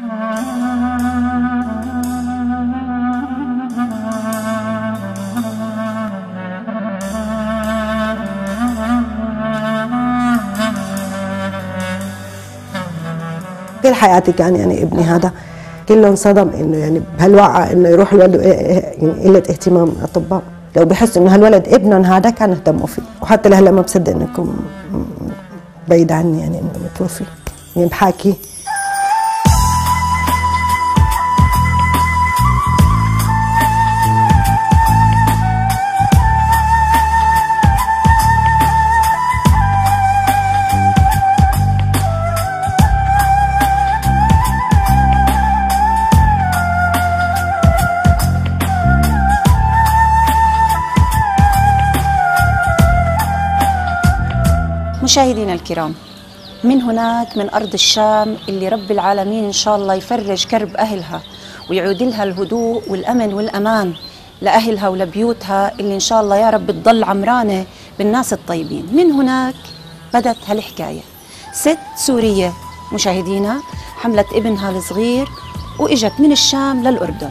طول حياتي كان يعني ابني هذا كله انصدم انه يعني بهالوعه انه يروح لوالده يعني قله اهتمام الاطباء، لو بحس انه هالولد ابنهم هذا كانوا اهتموا فيه، وحتى لهلا ما بصدق انه يكون بعيد عني يعني انه متوفي، يعني بحاكي مشاهدينا الكرام، من هناك من أرض الشام اللي رب العالمين إن شاء الله يفرج كرب أهلها ويعود لها الهدوء والأمن والأمان لأهلها ولبيوتها اللي إن شاء الله يا رب تضل عمرانة بالناس الطيبين. من هناك بدت هالحكاية، ست سورية مشاهدينا حملت ابنها الصغير وإجت من الشام للأردن،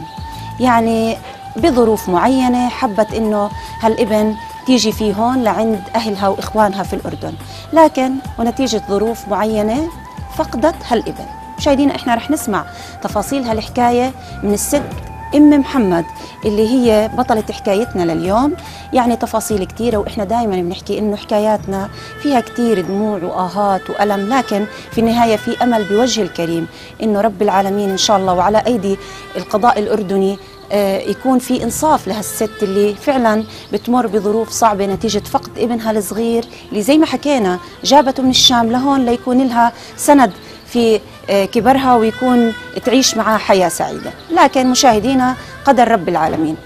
يعني بظروف معينة حبت إنه هالابن تيجي فيه هون لعند أهلها وإخوانها في الأردن، لكن ونتيجة ظروف معينة فقدت هالابن. مشاهدينا احنا رح نسمع تفاصيل هالحكاية من الست أم محمد اللي هي بطلة حكايتنا لليوم، يعني تفاصيل كتيرة، وإحنا دايما بنحكي إنه حكاياتنا فيها كتير دموع وآهات وألم، لكن في النهاية في أمل بوجه الكريم إنه رب العالمين إن شاء الله وعلى أيدي القضاء الأردني يكون في إنصاف لهالست اللي فعلا بتمر بظروف صعبة نتيجة فقد ابنها الصغير اللي زي ما حكينا جابته من الشام لهون ليكون لها سند في كبرها ويكون تعيش معها حياة سعيدة. لكن مشاهدينا قدر رب العالمين،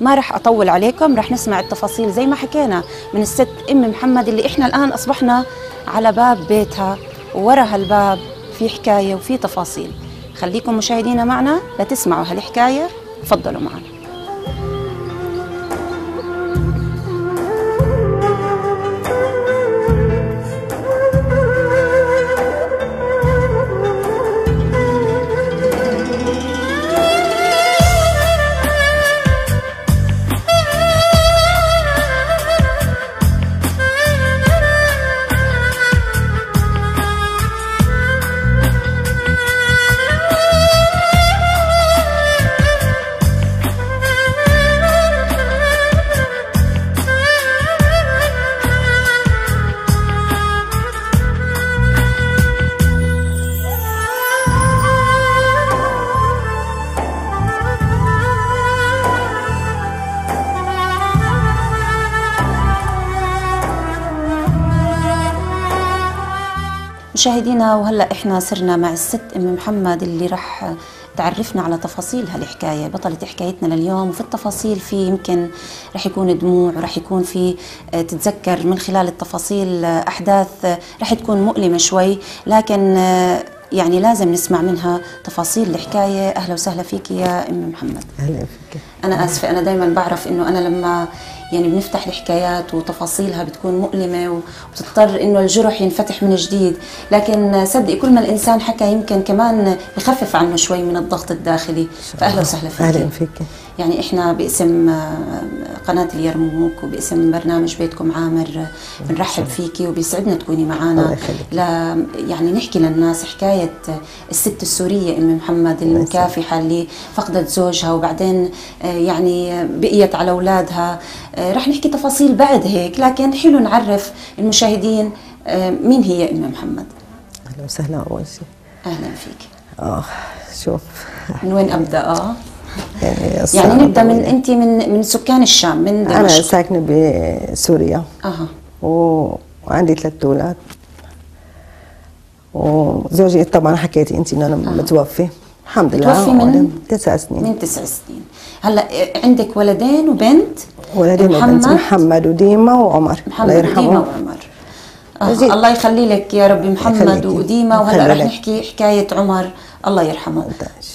ما رح أطول عليكم، رح نسمع التفاصيل زي ما حكينا من الست أم محمد اللي إحنا الآن أصبحنا على باب بيتها، وورا هالباب في حكاية وفي تفاصيل. خليكم مشاهدينا معنا لتسمعوا هالحكاية، تفضلوا معنا. مشاهدينا وهلا احنا صرنا مع الست أم محمد اللي رح تعرفنا على تفاصيل هالحكايه، بطلة حكايتنا لليوم، وفي التفاصيل في يمكن رح يكون دموع ورح يكون في تتذكر من خلال التفاصيل احداث رح تكون مؤلمه شوي، لكن يعني لازم نسمع منها تفاصيل الحكايه. اهلا وسهلا فيك يا أم محمد. اهلا فيك. انا اسفه، انا دائما بعرف انه انا لما يعني بنفتح الحكايات وتفاصيلها بتكون مؤلمة وبتضطر إنه الجرح ينفتح من جديد، لكن صدقي كل ما الإنسان حكى يمكن كمان بخفف عنه شوي من الضغط الداخلي. فأهلا وسهلا فيك. أهلا فيك. يعني إحنا باسم قناة اليرموك وباسم برنامج بيتكم عامر بنرحب فيكي وبيسعدنا تكوني معنا يعني نحكي للناس حكاية الست السورية أم محمد المكافحة اللي فقدت زوجها وبعدين يعني بقيت على أولادها. رح نحكي تفاصيل بعد هيك، لكن حلو نعرف المشاهدين مين هي أم محمد. أهلا وسهلا. أول شيء أهلا فيك. شوف من وين أبدأ؟ يعني نبدأ من أنت من سكان الشام، من دمشق. أنا ساكنة بسوريا وعندي 3 أولاد، وزوجي طبعا حكيتي أنت إنه أنا متوفي الحمد لله. توفي من 9 سنين. من 9 سنين. هلا عندك ولدين وبنت. ولدين وبنت، محمد وديما وعمر. محمد وديما وعمر. الله يخلي لك يا ربي محمد وديما. وهلا رح نحكي حكاية عمر الله يرحمه.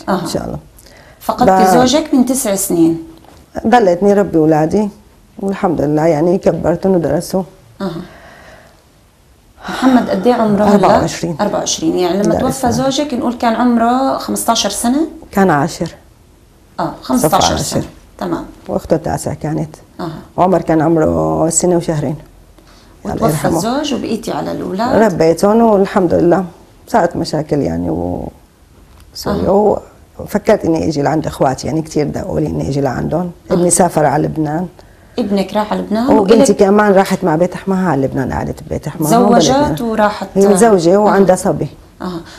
ان شاء الله. فقدت زوجك من 9 سنين. ضلتني ربي اولادي والحمد لله، يعني كبرتهم ودرسوا. محمد قد ايه عمره؟ 24. 24 يعني لما توفى زوجك نقول كان عمره 15 سنه؟ كان 10. 15 سنه. تمام. واخته التاسعه كانت. عمر كان عمره سنه وشهرين. وتوفى الزوج وبقيتي على الاولاد؟ ربيتهم والحمد لله. صارت مشاكل يعني فكرت اني اجي لعند اخواتي، يعني كثير دقوا لي اني اجي لعندهم. ابني سافر على لبنان. ابنك راح على لبنان؟ وبنتي كمان راحت مع بيت احماها على لبنان، قعدت ببيت احماها. تزوجت وراحت. هي متزوجه وعندها صبي.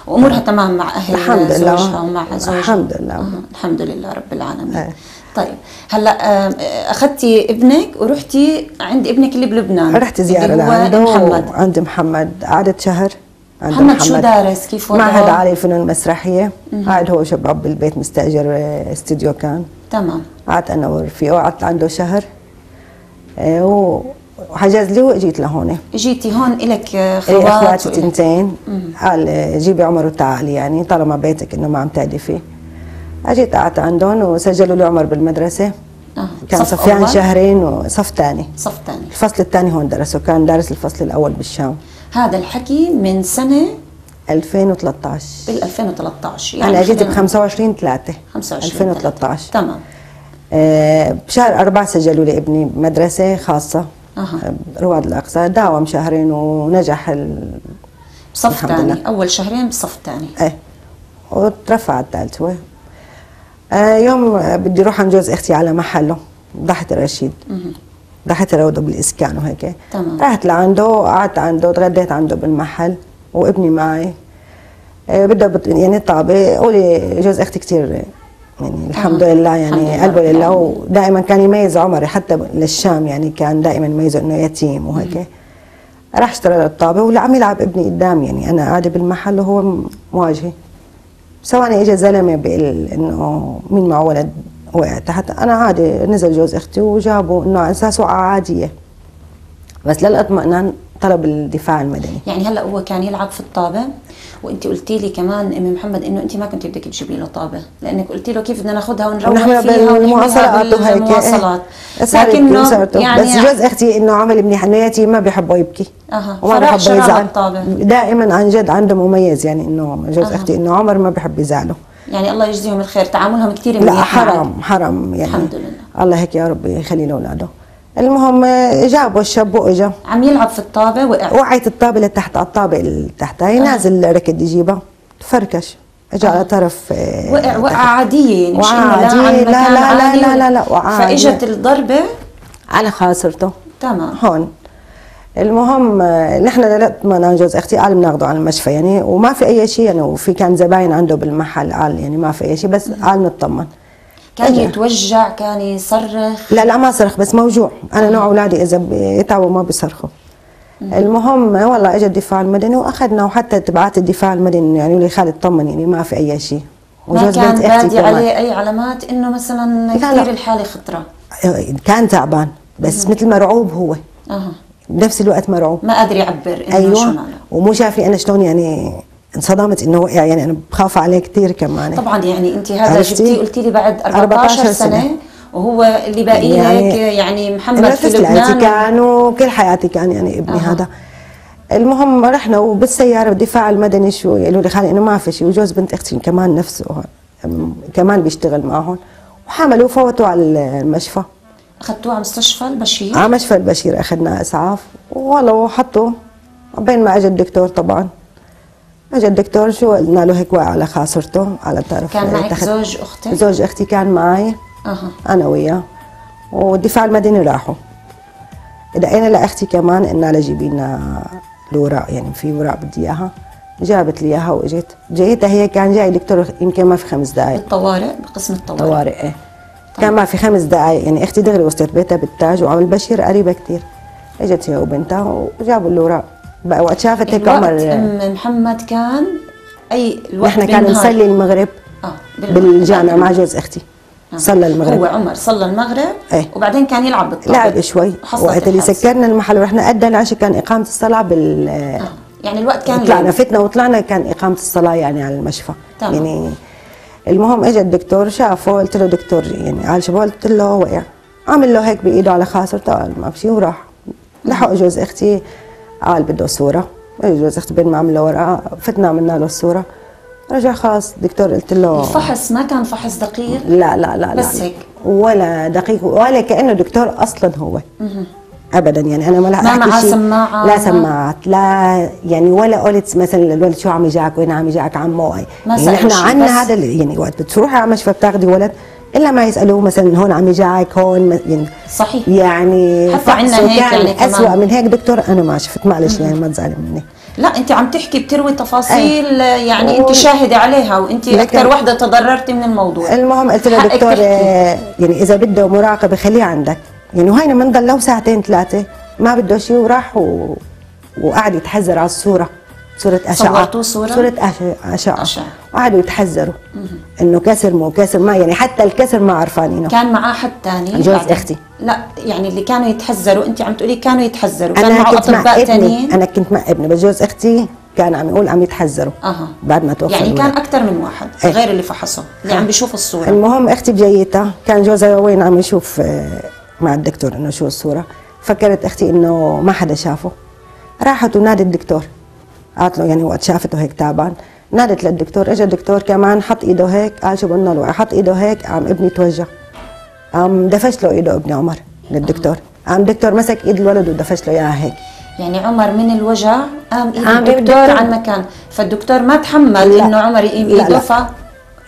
وامورها تمام مع اهل الحمد لله زوجها ومع زوجها. الحمد لله. الحمد لله رب العالمين. طيب هلا اخذتي ابنك ورحتي عند ابنك اللي بلبنان؟ رحت زياره لعنده عند محمد، قعدت شهر. محمد شو دارس؟ كيف وضعه؟ معهد عالي للفنون المسرحيه، قاعد هو شباب بالبيت مستاجر استوديو كان. تمام. قعدت انا ورفيقه، قعدت عنده شهر وحجز لي واجيت لهون. اجيتي هون الك اخوات؟ اخواتي تنتين، قال جيبي عمر وتعالي، يعني طالما بيتك انه ما عم تعرفي. اجيت قعدت عندهم وسجلوا لي عمر بالمدرسه. كان صفيان شهرين وصف ثاني. صف ثاني. الفصل الثاني هون درسه، كان دارس الفصل الاول بالشام. هذا الحكي من سنة 2013. بال 2013 يعني أنا جيت ب 25/3. 2013. تمام. بشهر 4 سجلوا لي ابني بمدرسة خاصة. رواد الاقصى، داوم شهرين ونجح بصف ثاني، أول شهرين بصف ثاني. إيه. وترفع على الثالث هو. يوم بدي أروح عند جوز أختي على محله ضاحية الرشيد. راحت روضه بالاسكان وهيك. تمام. رحت لعنده، قعدت عنده، تغديت عنده بالمحل وابني معي. بده يعني طابه، قولي جوز اختي كثير يعني الحمد لله، يعني قلبه لله، ودائما كان يميز عمري حتى للشام، يعني كان دائما يميزه انه يتيم وهيك. راح اشترى الطابه وعم يلعب ابني قدامي، يعني انا قاعده بالمحل وهو مواجهي. سواء اجى زلمه بقول انه مين معه ولد وقع تحت، انا عادي نزل جوز اختي وجابوا انه على اساس وقعه عاديه، بس للاطمئنان طلب الدفاع المدني. يعني هلا هو كان يلعب في الطابه، وانت قلتي لي كمان ام محمد انه انت ما كنت بدك تجيبي له طابه، لانك قلتي له كيف بدنا ناخذها ونروح فيها والمواصلات وهيك. لكنه يعني بس جوز اختي انه عمل منيح، انه ياتي ما بيحبه يبكي وما بيحبه يزعل، دائما عن جد عنده مميز، يعني انه جوز اختي انه عمر ما بيحب يزعله. يعني الله يجزيهم الخير، تعاملهم كثير منيح. لا حرام حرام يعني، الحمد لله الله هيك يا رب يخلي له اولاده. المهم جابوا الشاب واجا عم يلعب في الطابه، وقع، وقعت الطابه لتحت على الطابه اللي تحتها، نازل ركض يجيبها تفركش، اجى على طرف وقع وقعه عاديه، مش انه لا عن لا لا لا لا لا لا وقعه عاديه، فاجت الضربه على خاصرته. تمام. هون المهم نحن لطمنا جوز اختي قال بناخده على المشفى يعني، وما في اي شيء يعني، وفي كان زباين عنده بالمحل قال يعني ما في اي شيء، بس قال نطمن. كان يتوجع؟ كان يصرخ؟ لا لا ما صرخ، بس موجوع. انا نوع اولادي اذا يتعبوا ما بيصرخوا. المهم والله اجى الدفاع المدني واخذنا، وحتى تبعات الدفاع المدني يعني لي خالد طمن يعني ما في اي شيء، وجوز بنت اختي كان بادي عليه اي علامات انه مثلا كثير الحاله خطره؟ كان تعبان بس مثل مرعوب هو. بنفس الوقت مرعوب، ما قادر يعبر انه شو ماله. ومو شايفني انا شلون يعني انصدمت انه وقع، يعني انا بخاف عليه كثير كمان طبعا. يعني انت هذا جبتيه قلتي لي بعد 14 سنة، وهو اللي باقي لك يعني محمد في لبنان كانوا كل حياتي كان يعني ابني هذا. المهم رحنا وبالسياره بالدفاع المدني شو يقولوا لي خالي انه ما في شيء، وجوز بنت اختي كمان نفسه كمان بيشتغل معهم، وحملوه فوتوا على المشفى. اخذتوه على مستشفى البشير؟ على مستشفى البشير اخذنا اسعاف، والله حطوه بين ما اجى الدكتور. طبعا اجى الدكتور شو قلنا له هيك وقع على خاصرته على الطرف. كان معك زوج اختك؟ زوج اختي كان معي. انا وياه والدفاع المدني راحوا. دقينا لاختي كمان قلنا لها جيبي لنا الوراق، يعني في وراق بدي اياها، جابت لي اياها واجت. جيتها هي كان جاي دكتور يمكن ما في 5 دقائق. بالطوارئ؟ بقسم الطوارئ. ايه. كان ما في 5 دقائق يعني، اختي دغري وصلت بيتها بالتاج، وعم البشير قريبه كثير. اجت هي وبنتها وجابوا الاوراق بقى. وقت شافت هيك عمر ام محمد كان اي الوقت، نحن كان نصلي المغرب بالجامع مع جوز اختي. صلى المغرب هو عمر، صلى المغرب وبعدين كان يلعب بالطابه، لعب شوي وقت اللي سكرنا المحل ورحنا قد العشاء كان اقامه الصلاه بال يعني الوقت كان طلعنا فتنا وطلعنا كان اقامه الصلاه يعني على المشفى. تمام. يعني المهم اجى الدكتور شافه، قلت له دكتور يعني قال شو؟ قلت له وقع، عمل له هيك بايده على خاصرته، قال ما بشي وراح. لحق جوز اختي قال بده صوره، جوز اخت بنت عامله ورقه، فتنا عملنا له الصوره، رجع خلاص دكتور قلت له الفحص ما كان فحص دقيق؟ لا لا لا بس هيك ولا دقيق ولا كانه دكتور اصلا هو ابدا. يعني انا ما لها احكي شيء، ما معها سماعه، لا سماعات لا يعني، ولا قلت مثلا للولد شو عم يجاك وين عم يجاك عمو، يعني نحن عندنا هذا يعني وقت بتروحي على مشفى بتاخذي ولد الا ما يسالوه مثلا هون عم يجاك هون يعني صحيح، يعني حتى عندنا هيك يعني اسوء من هيك دكتور انا ما شفت، معلش يعني ما تزعلي مني. لا انت عم تحكي بتروي تفاصيل يعني انت شاهده عليها وانت اكثر وحده تضررتي من الموضوع. المهم قلت له دكتور يعني اذا بده مراقبه خليه عندك، يعني وهينا بنضل له ساعتين ثلاثه ما بده شيء، وراح وقعد يتحذر على الصوره، صورة أشعة، صورة أشعة، وقعدوا يتحذروا إنه كسر مو كسر، ما يعني حتى الكسر ما عرفانينه. كان معاه حد ثاني؟ جوز أختي. لا يعني اللي كانوا يتحذروا، أنت عم تقولي كانوا يتحذروا، كان معه أطباء ثانيين؟ أنا كنت مع ابني بس جوز أختي كان عم يقول عم يتحذروا بعد ما توفى. يعني كان أكثر من واحد غير اللي فحصوا اللي عم بيشوف الصورة. المهم أختي بجيتها كان جوزها وين عم يشوف مع الدكتور إنه شو الصورة، فكرت أختي إنه ما حدا شافه، راحت ونادت الدكتور، قالت له يعني وقت شافته هيك تعبان نادت للدكتور، اجى الدكتور كمان حط ايده هيك، قال شو بدنا له، حط ايده هيك قام ابني توجع، قام دفش له ايده ابني عمر للدكتور، قام الدكتور مسك ايد الولد ودفش له اياها هيك، يعني عمر من الوجع قام ايد الدكتور عن مكان، فالدكتور ما تحمل انه عمر يقيم ايده،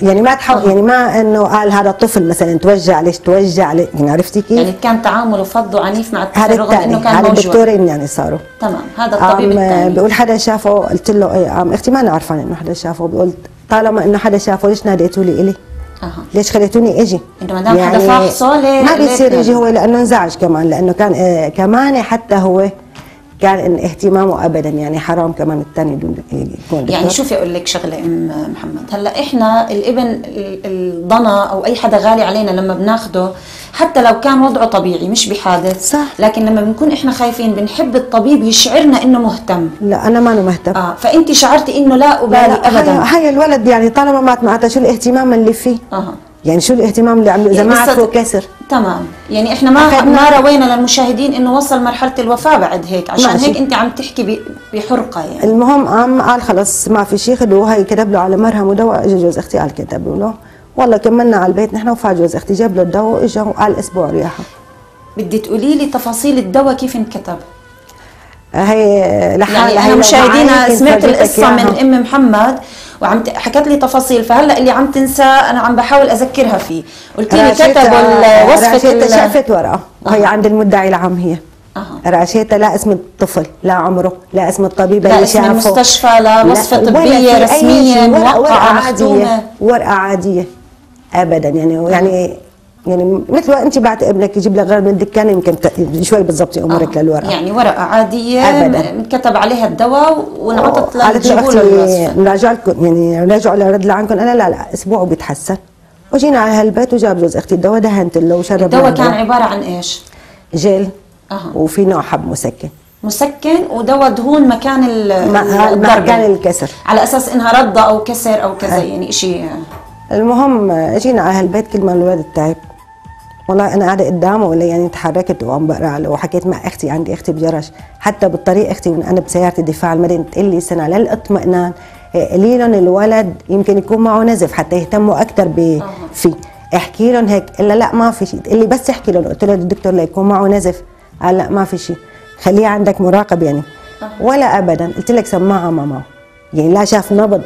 يعني ما تحمل يعني ما انه قال هذا الطفل مثلا توجع ليش توجع لي، يعني عرفتي كيف؟ يعني كان تعامله فظه عنيف مع الطفل رغم انه كان موجود. هذا الدكتورين يعني صاروا تمام. هذا الطبيب الثاني بيقول حدا شافه، قلت له ايه، قام اختي ما انا عرفانه انه حدا شافه، بقول طالما انه حدا شافه ليش ناديتوا لي الي؟ ليش خليتوني اجي؟ انه ما دام حدا فاحصه ليه؟ ما بيصير يجي هو لانه انزعج كمان، لانه كان كمان حتى هو كان إن اهتمامه ابدا، يعني حرام كمان الثاني يكون. يعني شوفي اقول لك شغله ام محمد، هلا احنا الابن الضنا او اي حدا غالي علينا لما بناخده حتى لو كان وضعه طبيعي مش بحادث صح، لكن لما بنكون احنا خايفين بنحب الطبيب يشعرنا انه مهتم. لا انا ما أنا مهتم. فانت شعرتي انه لا ابالي ابدا، هاي الولد يعني طالما مات معناتها شو الاهتمام اللي فيه؟ يعني شو الاهتمام اللي عمله اذا ما عرفوا كسر؟ تمام، يعني احنا ما روينا للمشاهدين انه وصل مرحله الوفاه بعد هيك، عشان هيك انت عم تحكي بحرقه يعني. المهم قام قال خلص ما في شيء، خذوه هي كتب له على مرهم ودواء، اجى جوز اختي قال كتبوا له، والله كملنا على البيت نحن وفاة جوز اختي، جاب له الدواء واجا وقال اسبوع رياحه. بدي تقولي لي تفاصيل الدواء كيف انكتب؟ هي لحالها يعني احنا مشاهدينا سمعت القصه من ام محمد وعم حكت لي تفاصيل، فهلا اللي عم تنسى انا عم بحاول اذكرها فيه. قلت لي كتبوا وصفه، شافت ورقه وهي عند المدعي العام هي راشيتها، لا اسم الطفل لا عمره لا اسم الطبيب اللي شافه لا اسم المستشفى لا وصفه طبيه رسميه ورقه عاديه، ورقه عاديه ابدا يعني يعني مثل انت بعت ابنك يجيب لك غير من الدكان يمكن شوي بتظبطي امورك للورقه، يعني ورقه عاديه انكتب عليها الدواء وانعطت له الوصفه. نراجع لكم يعني راجعوا لرد عنكم، انا لا لا اسبوع وبيتحسن، وجينا على هالبيت وجاب جوز اختي الدواء دهنت له وشرب. الدواء كان عباره عن ايش؟ جيل وفي نوع حب مسكن، ودواء دهون مكان الضربه مكان الكسر، على اساس انها رضه او كسر او كذا يعني شيء. المهم اجينا على هالبيت كل ما الولد تعب، والله انا قاعده قدامه ولا يعني تحركت وعم بقرا عليه، وحكيت مع اختي عندي اختي بجرش، حتى بالطريق اختي وانا بسياره الدفاع المدني تقول لي سنه للاطمئنان قولي لهم الولد يمكن يكون معه نزف حتى يهتموا اكثر فيه، احكي لهم هيك. الا لا ما في شيء، تقول لي بس احكي لهم، قلت له الدكتور لا يكون معه نزف، قال لا ما في شيء خليه عندك مراقب يعني ولا ابدا. قلت لك سماعه ماما يعني لا شاف نبض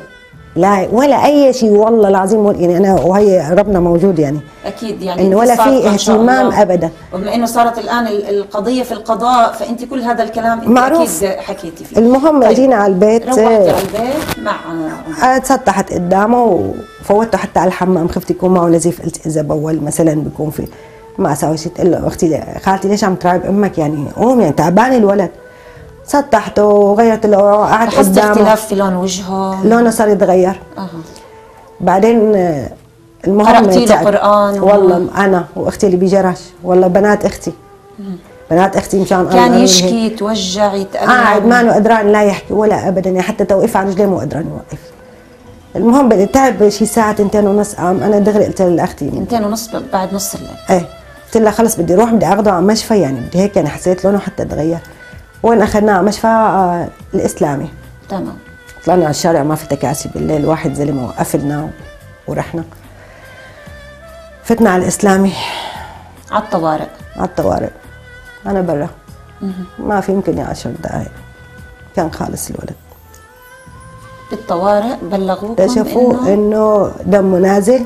لا ولا اي شيء والله العظيم، يعني انا وهي ربنا موجود يعني اكيد يعني انه ولا في اهتمام ابدا. وبما انه صارت الان القضيه في القضاء فانت كل هذا الكلام انت معروف اكيد حكيتي فيه. المهم طيب. اجينا على البيت، روحتي على البيت مع تسطحت قدامه وفوتته حتى على الحمام، خفت يكون معه نزيف، قلت اذا بول مثلا بيكون في ما اسوي شيء. تقول له اختي خالتي ليش عم تراقب امك يعني قوم يعني تعبان الولد. سطحته وغيرت له قعدت قدامه، حسيت اختلاف في لون وجهه، لونه صار يتغير. بعدين المهم قرأتي له قرآن والله انا واختي اللي بجرش، والله بنات اختي بنات اختي مشان كان يشكي يتوجع يتألم، قاعد مانو قدران لا يحكي ولا ابدا يعني حتى توقيف على رجليه مو قدران يوقف. المهم بدي تعب شي ساعه 2:30 قام انا دغري قلت لاختي 2:30 بعد نص الليل، ايه قلت لها خلص بدي اروح بدي اخذه على مشفى يعني بدي هيك، يعني حسيت لونه حتى تغير. وين اخذناه؟ مشفى الاسلامي. تمام. طلعنا على الشارع، ما في تكاسي بالليل، واحد زلمه وقفلنا ورحنا. فتنا على الاسلامي على الطوارئ. على الطوارئ انا برا، ما في يمكن 10 دقائق كان خالص الولد. بالطوارئ بلغوكم؟ شافوه انه دمه نازل.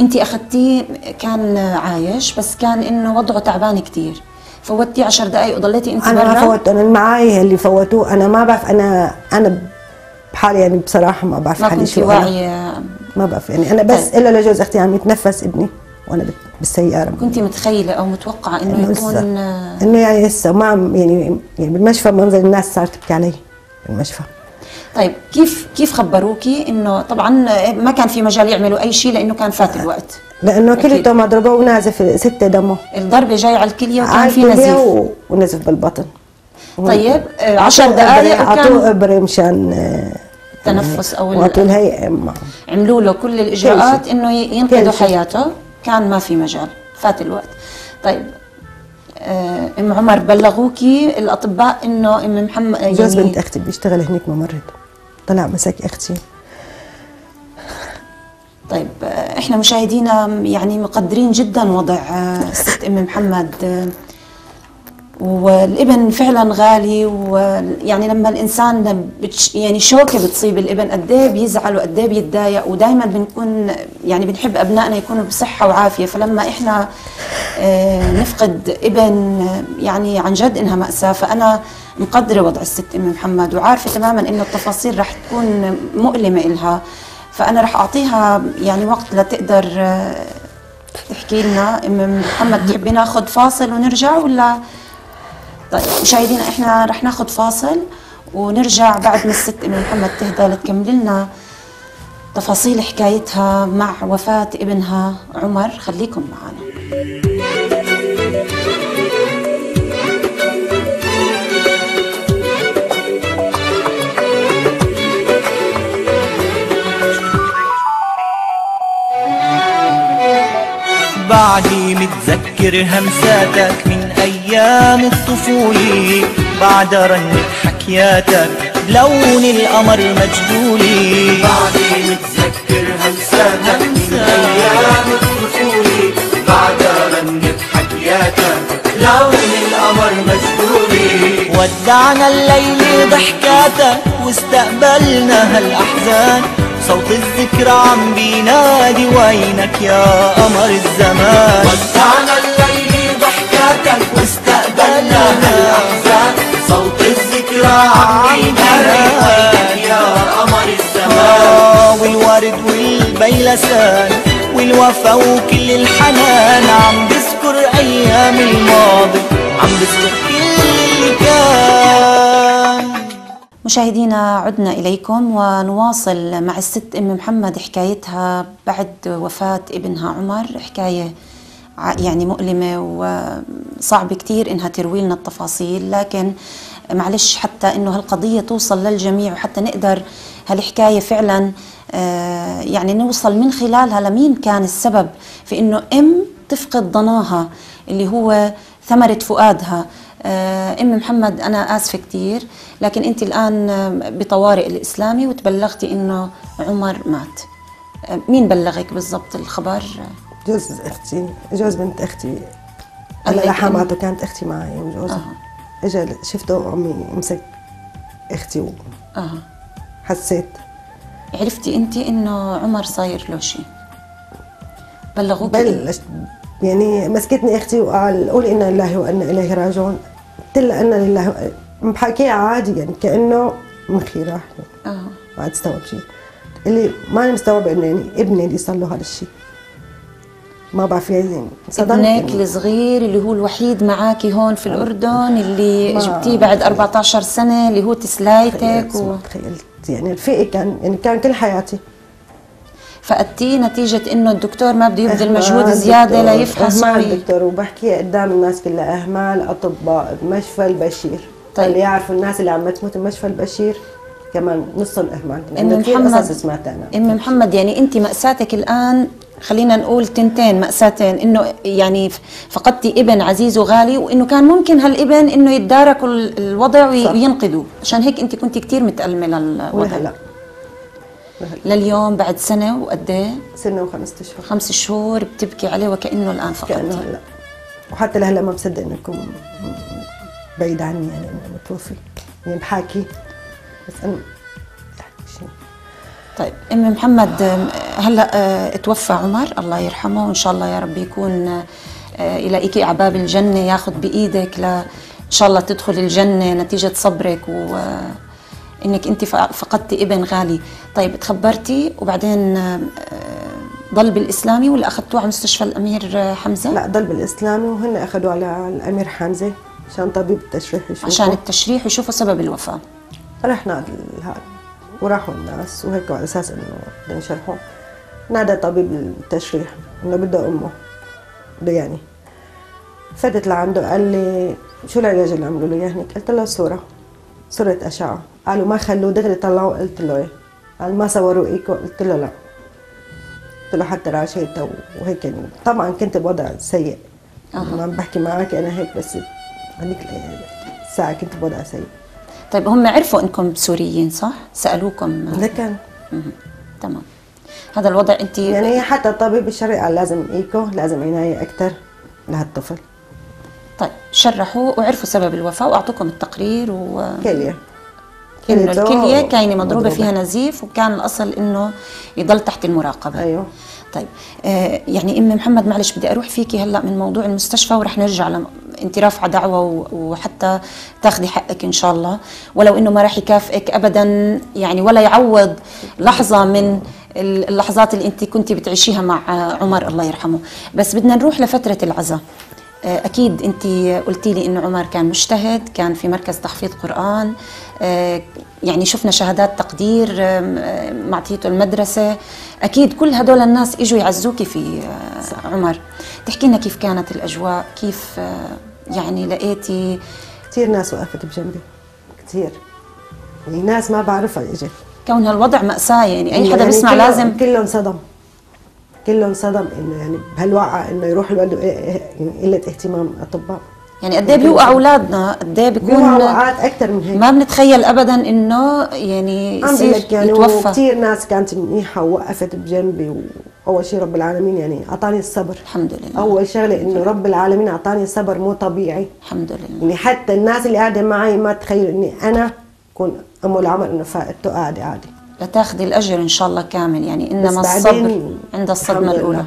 انت اخذتيه كان عايش بس كان انه وضعه تعبان كثير، فوتيه 10 دقائق وضليتي انت برا؟ انا فوت، انا معي اللي فوتوه، انا ما بعرف، انا بحالي يعني بصراحه ما بعرف حالي شو، ما بعرف يعني انا بس طيب. الا لجوز اختي عم يتنفس ابني وانا بالسياره. كنت متخيله او متوقعه انه يكون انه يعني لسه ما يعني بالمشفى منظر الناس صارت تبكي علي بالمشفى. طيب كيف خبروكي انه طبعا ما كان في مجال يعملوا اي شيء لانه كان فات الوقت؟ لانه كليته ما ضربوه ونازف 6 دمه، الضربه جايه على الكليه وكان في نزيف ونزف بالبطن. طيب 10 دقائق اعطوه ابره مشان تنفس او وقتل هي عملوا له كل الاجراءات انه ينقذوا حياته، كان ما في مجال، فات الوقت. طيب ام عمر بلغوكي الاطباء انه ام محمد يعني جوز بنت اختي بيشتغل هناك ممرض، طلع مسك اختي. طيب احنا مشاهدينا يعني مقدرين جدا وضع الست ام محمد، والابن فعلا غالي، ويعني لما الانسان يعني شوكه بتصيب الابن قد ايه بيزعل وقد ايه بيتضايق، ودائما بنكون يعني بنحب ابنائنا يكونوا بصحه وعافيه، فلما احنا نفقد ابن يعني عن جد انها ماساه. فانا مقدره وضع الست ام محمد وعارفه تماما انه التفاصيل رح تكون مؤلمه الها، فانا رح اعطيها يعني وقت لتقدر تحكي لنا. ام محمد تحبي ناخذ فاصل ونرجع ولا؟ طيب مشاهدينا احنا رح ناخذ فاصل ونرجع بعد ما الست ام محمد تهدى لتكمل لنا تفاصيل حكايتها مع وفاة ابنها عمر. خليكم معنا. بعدي متذكر همساتك من أيام الطفولة، بعد رنة حكياتك بلون القمر مجدولي. بعدي متذكر همساتك من أيام الطفولة، بعد رنة حكياتك بلون القمر مجدولي. ودعنا الليل ضحكاتك واستقبلنا هالأحزان، صوت الذكرى عم بينادي وينك يا قمر الزمان. ودعنا الليل ضحكاتك واستقبلنا هالأحزان، صوت الذكرى عم بينادي وينك يا قمر الزمان. والورد والبيلسان والوفا وكل الحنان، عم بذكر أيام الماضي، عم بذكر كل اللي كان. مشاهدينا عدنا إليكم ونواصل مع الست أم محمد حكايتها بعد وفاة ابنها عمر، حكاية يعني مؤلمة وصعب كتير إنها تروي لنا التفاصيل، لكن معلش حتى إنه هالقضية توصل للجميع وحتى نقدر هالحكاية فعلا يعني نوصل من خلالها لمين كان السبب في إنه أم تفقد ضناها اللي هو ثمرة فؤادها. أم محمد أنا آسفة كتير، لكن أنت الآن بطوارئ الإسلامي وتبلغتي إنه عمر مات. مين بلغك بالضبط الخبر؟ جوز أختي، جوز بنت أختي، أنا لحماته كانت أختي معي وجوزها. إجا شفته أمي مسك أختي و حسيت. عرفتي أنت إنه عمر صاير له شيء؟ بلغوك؟ بلشت يعني مسكتني اختي وقال قولي انا لله وانا اليه راجعون، قلت لها انا لله بحكيها عادي يعني كانه مخي راح يعني. ما استوعب شيء، اللي ماني مستوعبه انه يعني ابني اللي صار له هذا الشيء، ما بعرف يعني صدمت. ابنك الصغير اللي هو الوحيد معاكي هون في الاردن، اللي جبتيه بعد 14 سنه اللي هو تسلايتك ما تخيلت يعني رفيقي كان يعني كان كل حياتي. فقدتيه نتيجة انه الدكتور ما بده يبذل مجهود زيادة ليفحص مع الدكتور، وبحكي قدام الناس كلها اهمال اطباء بمشفى البشير. طيب اللي يعرفوا الناس اللي عم تموت بمشفى البشير كمان نص الاهمال. ام محمد سمعت انا ام محمد يعني انت مأساتك الان خلينا نقول تنتين مأساتين، انه يعني فقدتي ابن عزيز وغالي، وانه كان ممكن هالابن انه يتداركوا الوضع وينقذوه، عشان هيك انت كنت كثير متألمة للوضع. وهلا لليوم بعد سنة وقد ايه؟ سنة وخمسة أشهر. 5 شهور بتبكي عليه وكأنه الآن فقط. كأنه هلا، وحتى لهلا ما بصدق انه يكون بعيد عني، يعني انه متوفي، يعني بحاكي بس انا شيء. طيب أم محمد، هلا توفى عمر الله يرحمه، وان شاء الله يا رب يكون يلاقيكي على باب الجنة، ياخذ بإيدك ان شاء الله تدخل الجنة نتيجة صبرك و انك انت فقدتي ابن غالي. طيب تخبرتي وبعدين ضل بالاسلامي ولا اخذتوه على مستشفى الامير حمزه؟ لا ضل بالاسلامي، وهن اخذوه على الامير حمزه عشان طبيب التشريح يشوفه، عشان التشريح ويشوفوا سبب الوفاه. رحنا هذا وراحوا الناس وهيك، على اساس انه بدنا نشرحه، نادى طبيب التشريح انه بده امه، بده يعني. فاتت لعنده قال لي شو العلاج اللي عملوا له اياه هناك؟ قلت له صوره اشعه. قالوا ما خلوه دغري طلعوه، قلت له ايه. قال ما صوروا ايكو، قلت له لا. قلت له حتى راشيته وهيك، طبعا كنت بوضع سيء. ما عم بحكي معك انا هيك، بس هذيك الساعه كنت بوضع سيء. طيب هم عرفوا انكم سوريين صح؟ سالوكم؟ لكن تمام هذا الوضع انت يعني حتى الطبيب الشرعي قال لازم ايكو، لازم عنايه اكثر لهالطفل. طيب شرحوه وعرفوا سبب الوفاه واعطوكم التقرير و كلية. إنه الكلية كاينة مضروبة فيها نزيف، وكان الأصل إنه يضل تحت المراقبة. أيوه. طيب يعني أم محمد معلش بدي أروح فيكي هلأ من موضوع المستشفى، ورح نرجع أنت رافعة دعوة وحتى تاخدي حقك إن شاء الله، ولو إنه ما راح يكافئك أبدا يعني، ولا يعوض لحظة من اللحظات اللي أنت كنت بتعيشيها مع عمر الله يرحمه. بس بدنا نروح لفترة العزاء. أكيد أنت قلتي لي إنه عمر كان مجتهد، كان في مركز تحفيظ قرآن، يعني شفنا شهادات تقدير معطيته المدرسة، أكيد كل هدول الناس إجوا يعزوكي في عمر. تحكي لنا كيف كانت الأجواء، كيف يعني لقيتي؟ كثير ناس وقفت بجنبي، كثير يعني ناس ما بعرفها إجت، كون هالوضع مأساة يعني أي حدا بيسمع يعني لازم. كله انصدم، كله انصدم انه يعني بهالوقعه انه يروح الولد، قله اهتمام الاطباء. يعني قد ايه بيوقعوا اولادنا، قد ايه بيكون وقعات اكثر من هيك، ما بنتخيل ابدا انه يعني يصير يعني يتوفى. كثير ناس كانت منيحه ووقفت بجنبي، واول شيء رب العالمين يعني اعطاني الصبر الحمد لله. اول شغله انه رب العالمين اعطاني صبر مو طبيعي الحمد لله، يعني حتى الناس اللي قاعده معي ما تخيلوا اني انا كون ام العمر انه فائتته قاعده عادي لتاخذي الاجر ان شاء الله كامل، يعني انما الصبر عند الصدمه الاولى.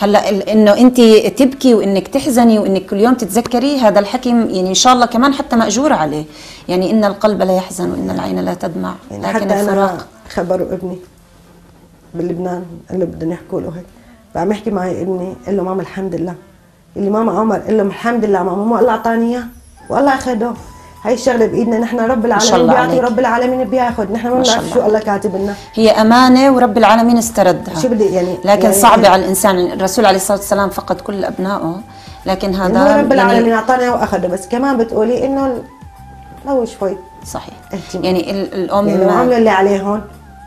هلا انه انت تبكي وانك تحزني وانك كل يوم تتذكري هذا الحكي، يعني ان شاء الله كمان حتى ماجوره عليه، يعني ان القلب لا يحزن وان العين لا تدمع يعني لكن الفراق. خبروا ابني بلبنان قال له بدنا نحكوا له هيك، فعم يحكي معي ابني قال له ماما الحمد لله، اللي ماما عمر قال له الحمد لله ماما الله اعطاني اياه والله اخذه، هاي الشغله بايدنا نحن، رب العالمين بيعطي ورب العالمين بياخذ، نحن ما بنعرف شو الله كاتب لنا، هي امانه ورب العالمين استردها. شو بدي يعني، لكن يعني صعبه على الانسان. الرسول عليه الصلاه والسلام فقد كل ابنائه، لكن هذا يعني رب العالمين اعطانا واخذه. بس كمان بتقولي انه لو شوي صحيح اهتمام. يعني الام يعني لو عملوا اللي عليهم،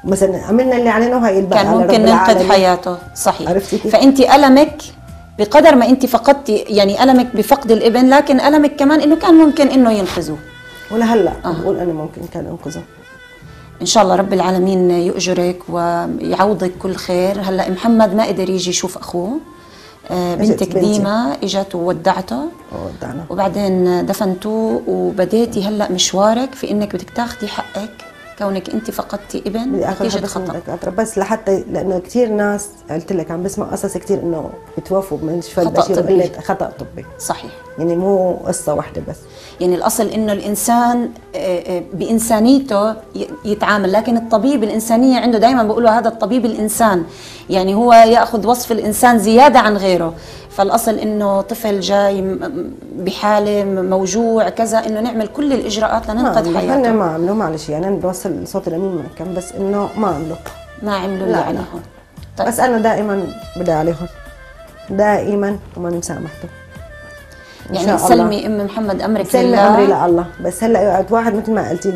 مثلا عملنا اللي علينا وهي الباقي كان ممكن ننقذ حياته صحيح. فانت ألمك بقدر ما انت فقدتي، يعني ألمك بفقد الابن، لكن ألمك كمان انه كان ممكن انه ينقذوه. ولهلا بقول انا ممكن كان انقذه. ان شاء الله رب العالمين يؤجرك ويعوضك كل خير. هلا محمد ما قدر يجي يشوف اخوه، بنتك ديما اجت وودعته وبعدين دفنتوه، وبديتي هلا مشوارك في انك بدك تاخذي حقك كونك انت فقدتي ابن نتيجه خطا. بس لحتى لانه كثير ناس قلت لك عم بسمع قصص كثير انه بتوفوا بمستشفى البشير خطا طبي صحيح، يعني مو قصه واحده بس، يعني الاصل انه الانسان بانسانيته يتعامل، لكن الطبيب الانسانيه عنده دائما بيقولوا هذا الطبيب الانسان، يعني هو ياخذ وصف الانسان زياده عن غيره. فالاصل انه طفل جاي بحاله موجوع كذا انه نعمل كل الاجراءات لننقذ حياته. انا ما عملوا معلش، يعني انا بوصل صوت الامين ما كان، بس انه ما عملوا اللي عليهم. طيب. بس انا دائما بدي عليهم دائما وما مسامحته. يعني سلمي ام محمد امرك لله، سلمي امري لله. بس هلا يقعد واحد مثل ما قلتي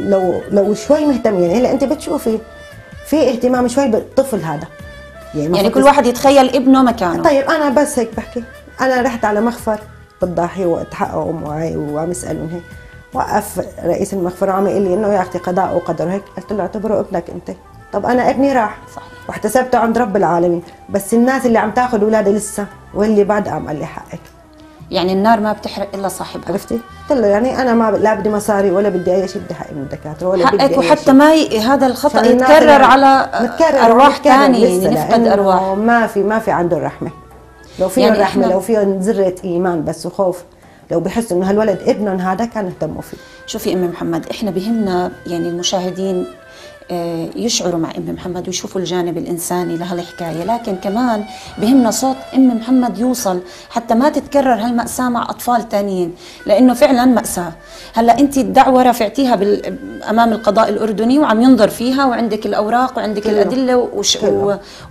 لو شوي مهتم، يعني هلا انت بتشوفي في اهتمام شوي بالطفل هذا يعني كل واحد يتخيل ابنه مكانه. طيب انا بس هيك بحكي، انا رحت على مخفر بالضاحيه واتحققوا معي وعم يسالون هيك، وقف رئيس المخفر وعم يقول لي انه يا اختي قضاء وقدر هيك، قلت له اعتبره ابنك انت. طب انا ابني راح صح واحتسبته عند رب العالمين، بس الناس اللي عم تاخذ اولادي لسه واللي بعد عم قال لي حقك. يعني النار ما بتحرق الا صاحبها. عرفتي؟ قلت له يعني انا ما لا بدي مصاري ولا بدي اي شيء، بدي حقي من الدكاتره ولا بدي حقك، وحتى ما هذا الخطا يتكرر على ارواح ثانيه، نفقد ارواح. ما في عنده الرحمه. لو في يعني رحمه، لو في ذره ايمان بس وخوف، لو بحسوا انه هالولد ابنهم هذا كان اهتموا فيه. شوفي ام محمد، احنا بهمنا يعني المشاهدين يشعروا مع أم محمد ويشوفوا الجانب الإنساني لهالحكاية، لكن كمان بهمنا صوت أم محمد يوصل حتى ما تتكرر هالمأساة مع أطفال تانيين، لأنه فعلا مأساة. هلا أنت الدعوة رافعتيها أمام القضاء الأردني وعم ينظر فيها، وعندك الأوراق وعندك كله الأدلة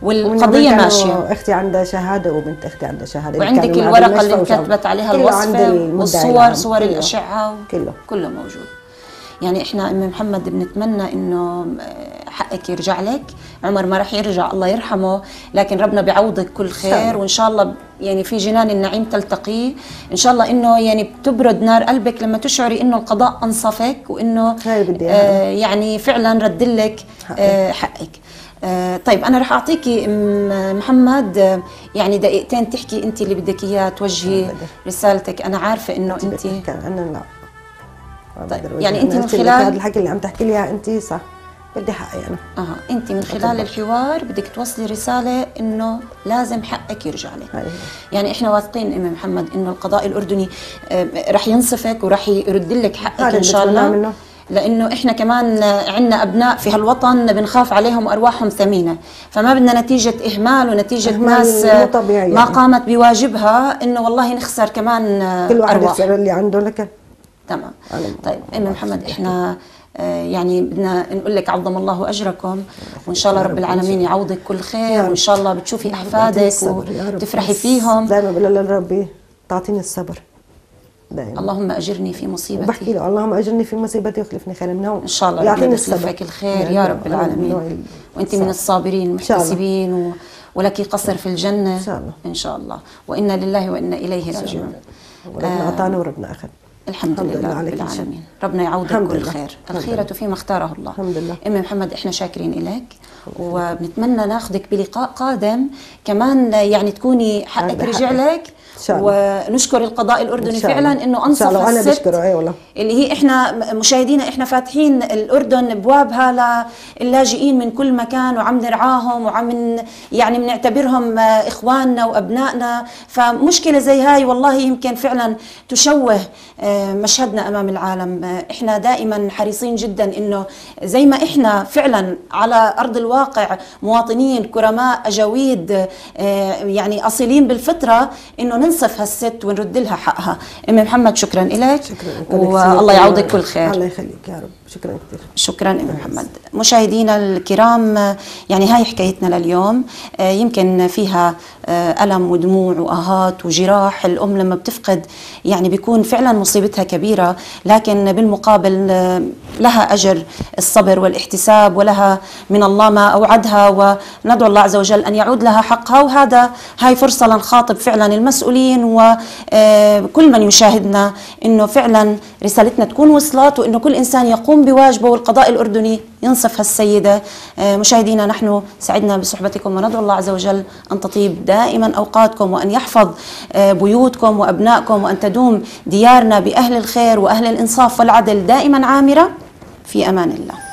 والقضية ماشية. أختي عندها شهادة وبنت أختي عندها شهادة، وعندك الورقة اللي انكتبت عليها الوصفة والصور، صور الأشعة، كله موجود. يعني احنا ام محمد بنتمنى انه حقك يرجع لك، عمر ما رح يرجع الله يرحمه، لكن ربنا بيعوضك كل خير، وان شاء الله يعني في جنان النعيم تلتقيه، ان شاء الله انه يعني بتبرد نار قلبك لما تشعري انه القضاء انصفك، وانه يعني فعلا ردلك حقك. طيب انا رح اعطيكي ام محمد يعني دقيقتين تحكي انت اللي بدك اياه، توجهي رسالتك. انا عارفه انه انت لا طيب يعني انت من خلال هذا الحكي اللي عم تحكي لي انت صح، بدي حقي انا. انت من خلال الحوار بدك توصلي رساله انه لازم حقك يرجع لك. يعني احنا واثقين ام محمد انه القضاء الاردني رح ينصفك ورح يرد لك حقك ان شاء الله، لانه احنا كمان عندنا ابناء في هالوطن بنخاف عليهم، ارواحهم ثمينه، فما بدنا نتيجه اهمال ونتيجه ناس ما قامت بواجبها انه والله نخسر كمان كل واحد يخسر اللي عنده. لك تمام. طيب ام محمد، احنا يعني بدنا نقول لك عظم الله اجركم، وان شاء الله رب العالمين يعوضك كل خير، وان شاء الله بتشوفي احفادك وتفرحي فيهم. دائما بقول لربي تعطيني الصبر دائما، اللهم اجرني في مصيبتي، بحكي له اللهم اجرني في مصيبتي وخلفني خير منها، ان شاء الله يعطيني الصبر الخير يا رب العالمين، وانت من الصابرين المحتسبين، ولك قصر في الجنه ان شاء الله، ان شاء الله، وانا لله وانا اليه راجعون. ربنا اعطانا وربنا اخذ. الحمد لله رب العالمين، ربنا يعوضك كل خير، الخيرة فيما اختاره الله. الحمد لله. أم محمد احنا شاكرين إليك، وبنتمنى ناخذك بلقاء قادم كمان، يعني تكوني حقك رجع لك، ونشكر القضاء الأردني فعلا انه انصف الست. انا بشكره اي والله، اللي هي احنا مشاهدينا احنا فاتحين الأردن ابوابها للاجئين من كل مكان، وعم نرعاهم وعم يعني بنعتبرهم اخواننا وابنائنا، فمشكلة زي هاي والله يمكن فعلا تشوه مشهدنا امام العالم. احنا دائما حريصين جدا انه زي ما احنا فعلا على ارض الواقع مواطنين كرماء اجاويد يعني اصيلين بالفطره، انه ننصف هالست ونرد لها حقها. ام محمد شكرا لك، والله يعوضك كل خير. الله يخليك يا رب، شكرا كثير. شكرا ام محمد. مشاهدينا الكرام، يعني هاي حكايتنا لليوم، يمكن فيها الم ودموع واهات وجراح. الام لما بتفقد يعني بيكون فعلا مصيبتها كبيرة، لكن بالمقابل لها أجر الصبر والاحتساب، ولها من الله ما أوعدها، وندعو الله عز وجل أن يعود لها حقها. وهذا هاي فرصة لنخاطب فعلا المسؤولين وكل من يشاهدنا، إنه فعلا رسالتنا تكون وصلت، وإنه كل إنسان يقوم بواجبه، والقضاء الأردني ينصف هالسيدة. مشاهدينا، نحن سعدنا بصحبتكم، وندعو الله عز وجل أن تطيب دائما أوقاتكم، وأن يحفظ بيوتكم وأبنائكم، وأن تدوم ديارنا بأهل الخير وأهل الإنصاف والعدل دائما عامرة. في أمان الله.